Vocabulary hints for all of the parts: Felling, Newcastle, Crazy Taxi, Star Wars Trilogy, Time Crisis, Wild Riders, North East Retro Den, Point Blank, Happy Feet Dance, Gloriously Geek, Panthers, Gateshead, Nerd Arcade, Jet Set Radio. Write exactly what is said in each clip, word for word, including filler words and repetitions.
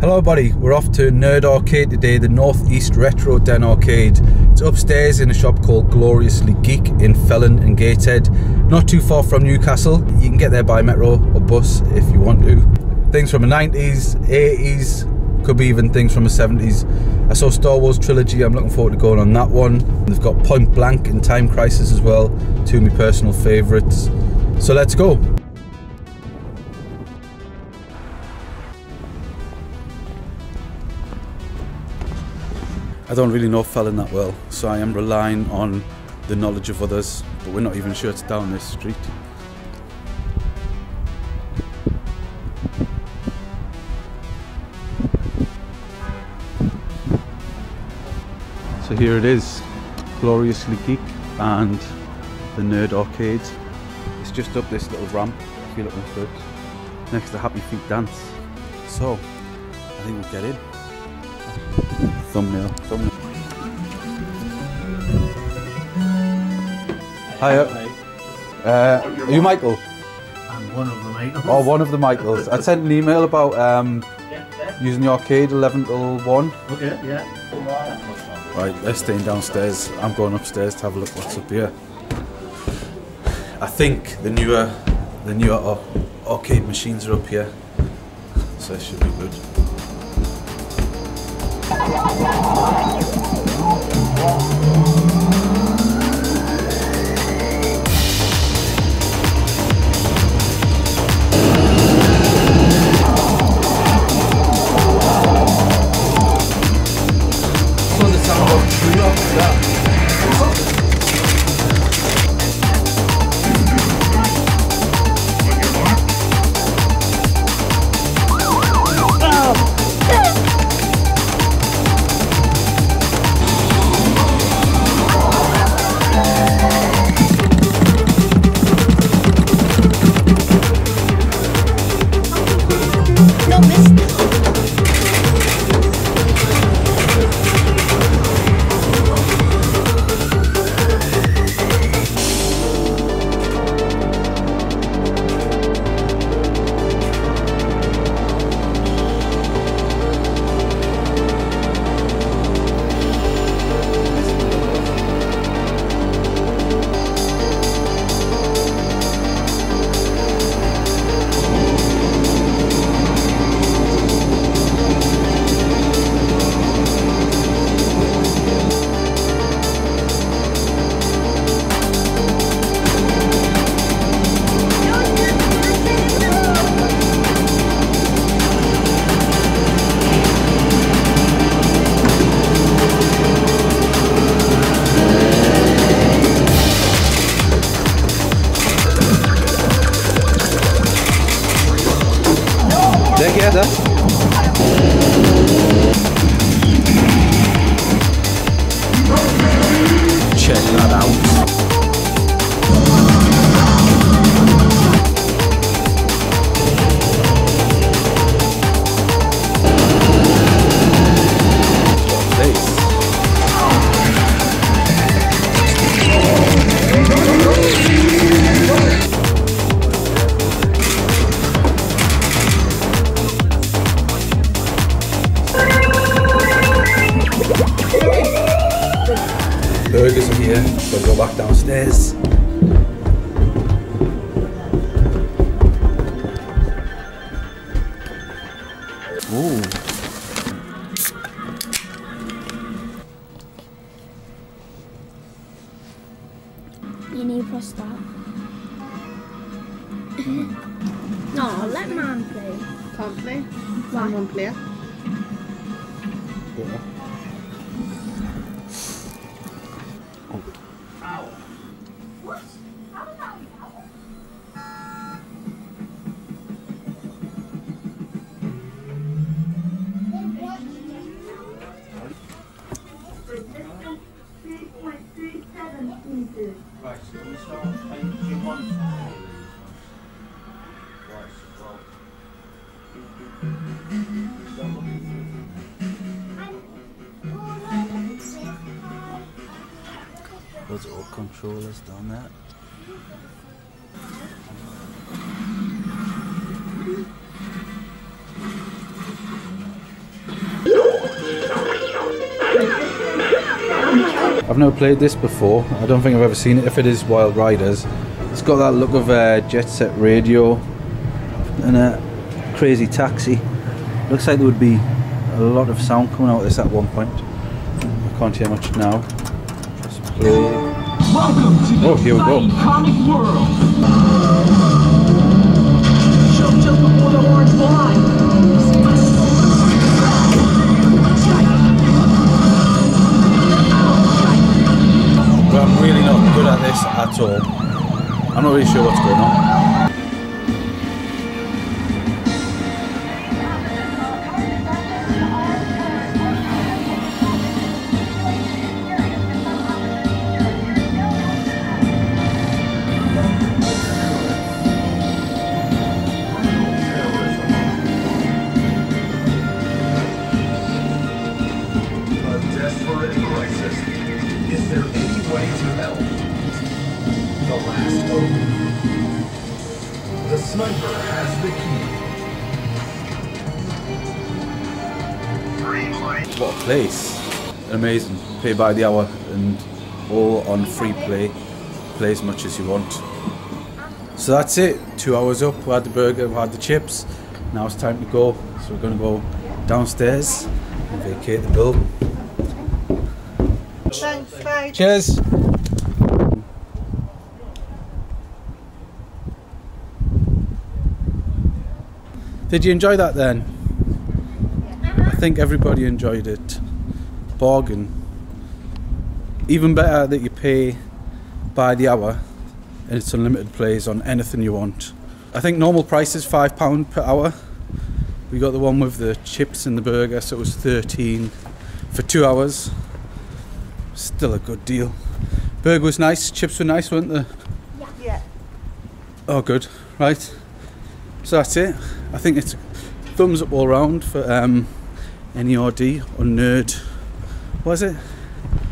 Hello buddy, we're off to Nerd Arcade today, the North East Retro Den Arcade. It's upstairs in a shop called Gloriously Geek in Felling and Gateshead. Not too far from Newcastle, you can get there by metro or bus if you want to. Things from the nineties, eighties, could be even things from the seventies. I saw Star Wars Trilogy, I'm looking forward to going on that one. They've got Point Blank and Time Crisis as well, two of my personal favourites. So let's go. I don't really know Felling that well, so I am relying on the knowledge of others, but we're not even sure it's down this street. So here it is, Gloriously Geek and the Nerd Arcade. It's just up this little ramp, if you look my foot, next to Happy Feet Dance. So, I think we'll get in. Thumbnail. Thumbnail. Hiya. Uh, are you Michael? I'm one of the Michaels. Oh, one of the Michaels. I sent an email about um, using the arcade eleven till one. Okay, yeah. Right, they're staying downstairs. I'm going upstairs to have a look what's up here. I think the newer, the newer ar arcade machines are up here, so it should be good. Burgers are here, so I'll go back downstairs. Ooh. You need to press that. No, let man play. Can't play. Why? One player. Yeah. Right, so we start page one. Right, well. We start looking. Those are all controllers down there. I've never played this before. I don't think I've ever seen it. If it is Wild Riders, it's got that look of uh, Jet Set Radio and a uh, Crazy Taxi. Looks like there would be a lot of sound coming out of this at one point. I can't hear much now. Just play. Welcome to the oh, here we go. Iconic world. Jump, jump before the horns fly. I'm really not good at this at all. I'm not really sure what's going on. What a place. Amazing. Pay by the hour and all on free play. Play as much as you want. So that's it. Two hours up. We had the burger, we had the chips. Now it's time to go. So we're going to go downstairs and vacate the building. Thanks, bye. Cheers. Did you enjoy that then? I think everybody enjoyed it. Bargain. Even better that you pay by the hour and it's unlimited plays on anything you want. I think normal price is five pounds per hour. We got the one with the chips and the burger, so it was thirteen for two hours. Still a good deal. Burger was nice, chips were nice, weren't they? Yeah. Oh good, right. So that's it. I think it's thumbs up all round for um, N E R D or Nerd. What is it?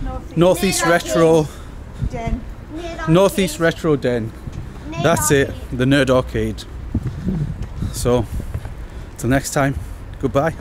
North, North East Retro Den. North East Retro Den. Nerd That's Arcade. It, the Nerd Arcade. So, till next time, goodbye.